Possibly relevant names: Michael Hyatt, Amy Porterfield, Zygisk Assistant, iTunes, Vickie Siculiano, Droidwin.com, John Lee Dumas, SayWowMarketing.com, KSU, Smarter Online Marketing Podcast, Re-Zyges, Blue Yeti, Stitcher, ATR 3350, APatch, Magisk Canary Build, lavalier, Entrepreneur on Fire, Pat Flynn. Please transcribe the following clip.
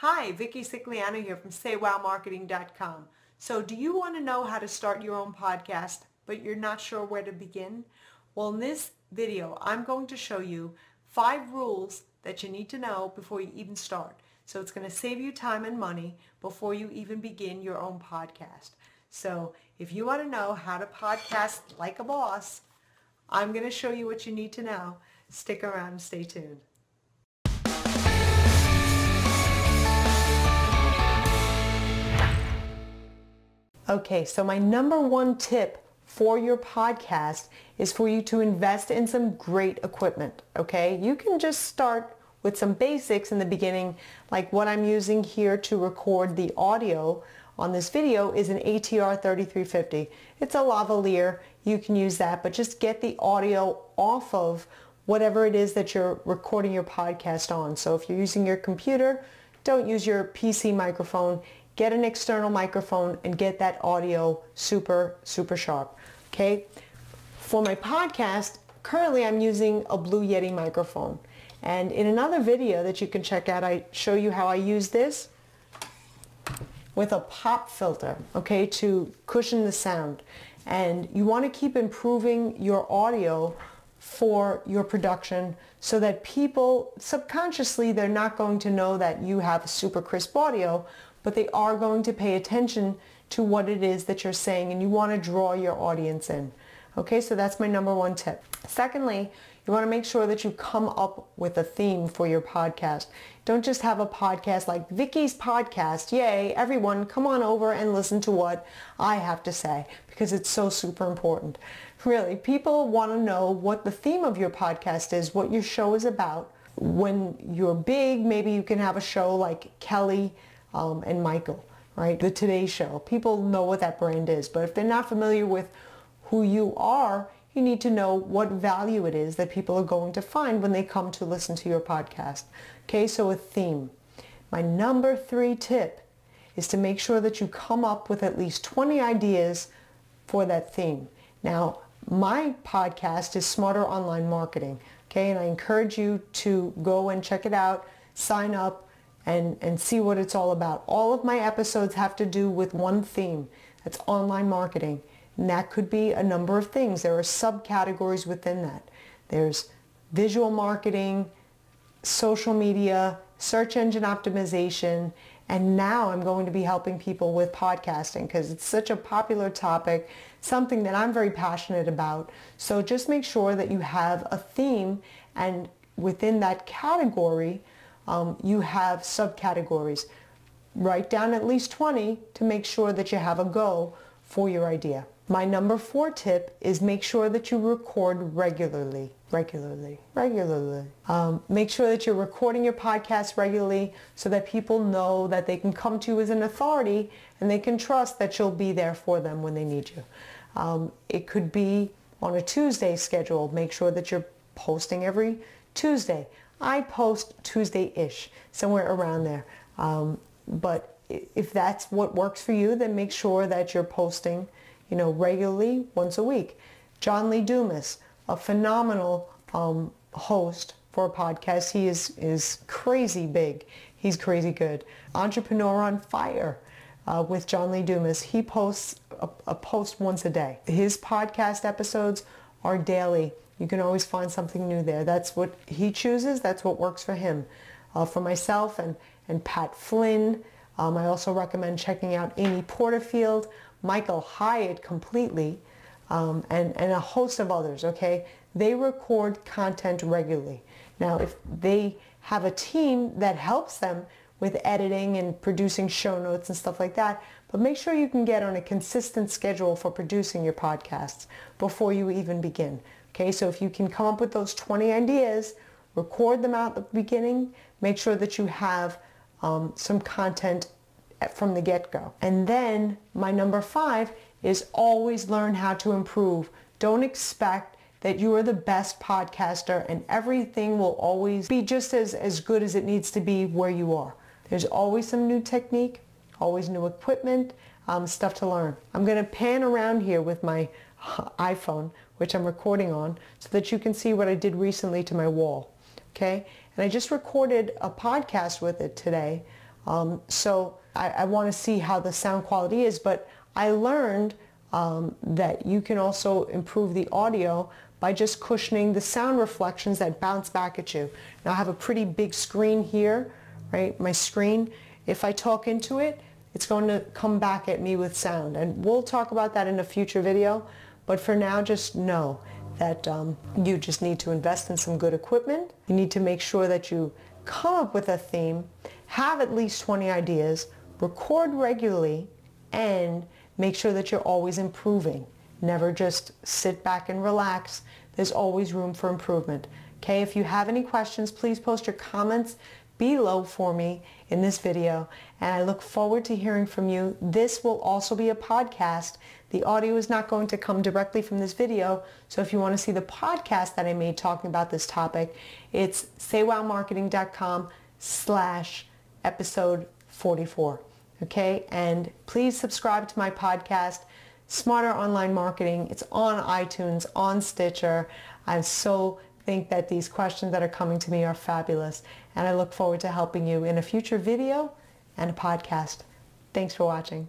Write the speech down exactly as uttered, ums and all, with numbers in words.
Hi, Vickie Siculiano here from Say Wow Marketing dot com. So do you want to know how to start your own podcast, but you're not sure where to begin? Well, in this video, I'm going to show you five rules that you need to know before you even start. So it's going to save you time and money before you even begin your own podcast. So if you want to know how to podcast like a boss, I'm going to show you what you need to know. Stick around and stay tuned. Okay, so my number one tip for your podcast is for you to invest in some great equipment, okay? You can just start with some basics in the beginning, like what I'm using here to record the audio on this video is an A T R thirty-three fifty. It's a lavalier, you can use that, but just get the audio off of whatever it is that you're recording your podcast on. So if you're using your computer, don't use your P C microphone. Get an external microphone and get that audio super, super sharp, okay? For my podcast, currently I'm using a Blue Yeti microphone. And in another video that you can check out, I show you how I use this with a pop filter, okay, to cushion the sound. And you want to keep improving your audio for your production so that people, subconsciously, they're not going to know that you have super crisp audio, but they are going to pay attention to what it is that you're saying, and you want to draw your audience in. Okay, so that's my number one tip. Secondly, you want to make sure that you come up with a theme for your podcast. Don't just have a podcast like Vickie's podcast, yay, everyone come on over and listen to what I have to say, because it's so super important. Really, people want to know what the theme of your podcast is, what your show is about. When you're big, maybe you can have a show like Kelly Um, and Michael, right? The Today Show. People know what that brand is, but if they're not familiar with who you are, you need to know what value it is that people are going to find when they come to listen to your podcast. Okay, so a theme. My number three tip is to make sure that you come up with at least twenty ideas for that theme. Now, my podcast is Smarter Online Marketing, okay, and I encourage you to go and check it out, sign up, And, and see what it's all about. All of my episodes have to do with one theme. That's online marketing. And that could be a number of things. There are subcategories within that. There's visual marketing, social media, search engine optimization, and now I'm going to be helping people with podcasting because it's such a popular topic, something that I'm very passionate about. So just make sure that you have a theme, and within that category, Um, you have subcategories. Write down at least twenty to make sure that you have a go for your idea. My number four tip is make sure that you record regularly, regularly, regularly. Um, make sure that you're recording your podcast regularly so that people know that they can come to you as an authority and they can trust that you'll be there for them when they need you. Um, it could be on a Tuesday schedule. Make sure that you're posting every Tuesday. I post Tuesday-ish, somewhere around there. Um, but if that's what works for you, then make sure that you're posting, you know, regularly, once a week. John Lee Dumas, a phenomenal um, host for a podcast. He is, is crazy big. He's crazy good. Entrepreneur on Fire uh, with John Lee Dumas. He posts a, a post once a day. His podcast episodes are daily. You can always find something new there. That's what he chooses. That's what works for him. Uh, for myself and, and Pat Flynn, um, I also recommend checking out Amy Porterfield, Michael Hyatt completely, um, and, and a host of others, okay? They record content regularly. Now, if they have a team that helps them with editing and producing show notes and stuff like that, but make sure you can get on a consistent schedule for producing your podcasts before you even begin. Okay, so if you can come up with those twenty ideas, record them out at the beginning, make sure that you have um, some content from the get-go. And then my number five is always learn how to improve. Don't expect that you are the best podcaster and everything will always be just as, as good as it needs to be where you are. There's always some new technique, always new equipment, um, stuff to learn. I'm going to pan around here with my iPhone, which I'm recording on, so that you can see what I did recently to my wall, okay? And I just recorded a podcast with it today Um, so I, I want to see how the sound quality is, but I learned um, that you can also improve the audio by just cushioning the sound reflections that bounce back at you. Now I have a pretty big screen here, right? My screen. If I talk into it, it's going to come back at me with sound, and we'll talk about that in a future video, but for now just know that um, you just need to invest in some good equipment. You need to make sure that you come up with a theme, have at least twenty ideas, record regularly, and make sure that you're always improving. Never just sit back and relax. There's always room for improvement. Okay, if you have any questions, please post your comments below for me in this video, and I look forward to hearing from you. This will also be a podcast. The audio is not going to come directly from this video, so if you want to see the podcast that I made talking about this topic, it's say wow marketing dot com slash episode forty-four, okay? And please subscribe to my podcast, Smarter Online Marketing. It's on iTunes, on Stitcher. I'm so think that these questions that are coming to me are fabulous, and I look forward to helping you in a future video and a podcast. Thanks for watching.